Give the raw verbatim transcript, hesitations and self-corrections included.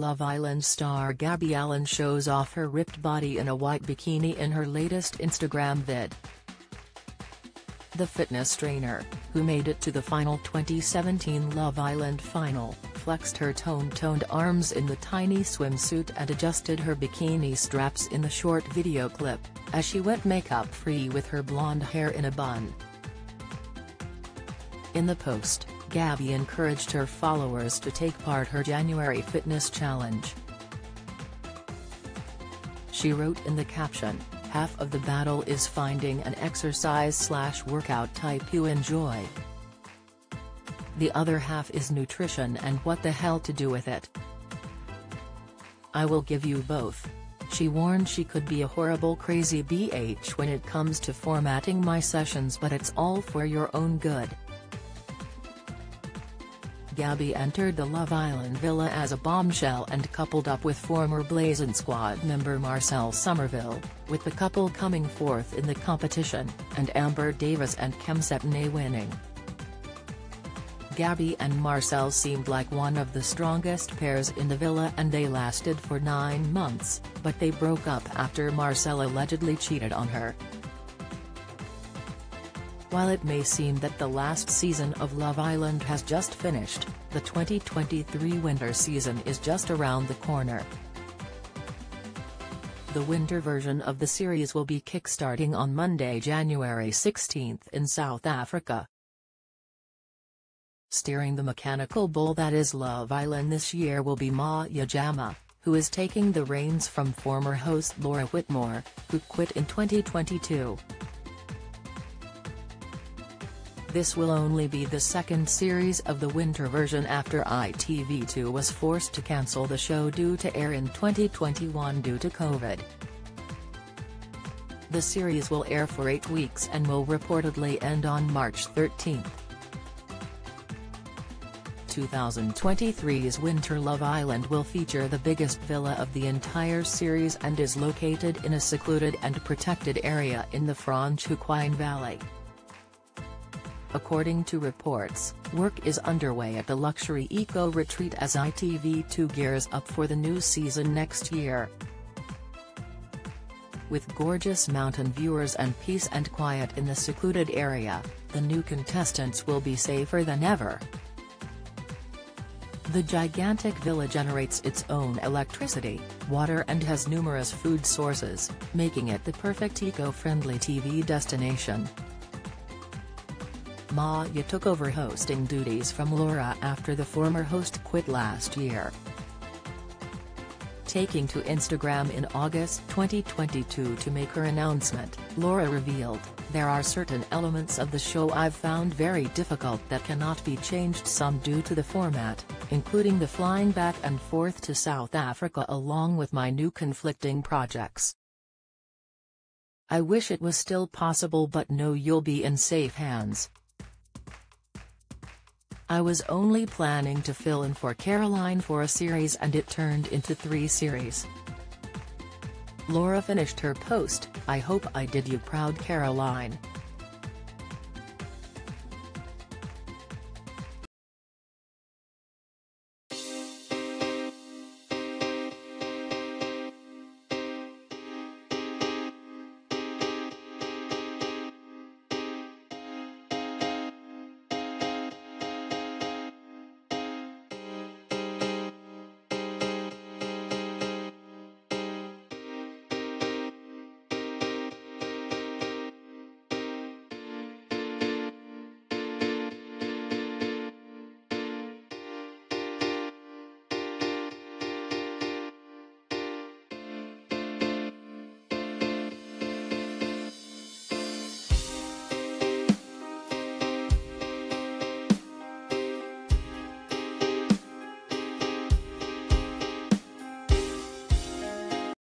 Love Island star Gabby Allen shows off her ripped body in a white bikini in her latest Instagram vid. The fitness trainer, who made it to the final twenty seventeen Love Island final, flexed her toned-toned arms in the tiny swimsuit and adjusted her bikini straps in the short video clip, as she went makeup-free with her blonde hair in a bun. In the post, Gabby encouraged her followers to take part in her January fitness challenge. She wrote in the caption, "Half of the battle is finding an exercise slash workout type you enjoy. The other half is nutrition and what the hell to do with it. I will give you both." She warned she could be a horrible crazy bitch when it comes to formatting my sessions, but it's all for your own good. Gabby entered the Love Island villa as a bombshell and coupled up with former Blazin' Squad member Marcel Somerville, with the couple coming fourth in the competition, and Amber Davies and Kem Cetinay winning. Gabby and Marcel seemed like one of the strongest pairs in the villa, and they lasted for nine months, but they broke up after Marcel allegedly cheated on her. While it may seem that the last season of Love Island has just finished, the twenty twenty-three winter season is just around the corner. The winter version of the series will be kickstarting on Monday, January sixteenth in South Africa. Steering the mechanical bull that is Love Island this year will be Maya Jama, who is taking the reins from former host Laura Whitmore, who quit in twenty twenty-two. This will only be the second series of the winter version after I T V two was forced to cancel the show due to air in twenty twenty-one due to COVID. The series will air for eight weeks and will reportedly end on March thirteenth. twenty twenty-three's winter Love Island will feature the biggest villa of the entire series and is located in a secluded and protected area in the Franchuquine Valley. According to reports, work is underway at the luxury eco-retreat as I T V two gears up for the new season next year. With gorgeous mountain views and peace and quiet in the secluded area, the new contestants will be safer than ever. The gigantic villa generates its own electricity, water and has numerous food sources, making it the perfect eco-friendly T V destination. Maya took over hosting duties from Laura after the former host quit last year. Taking to Instagram in August twenty twenty-two to make her announcement, Laura revealed, "There are certain elements of the show I've found very difficult that cannot be changed, some due to the format, including the flying back and forth to South Africa along with my new conflicting projects. I wish it was still possible, but no, you'll be in safe hands. I was only planning to fill in for Caroline for a series and it turned into three series." Laura finished her post, "I hope I did you proud, Caroline."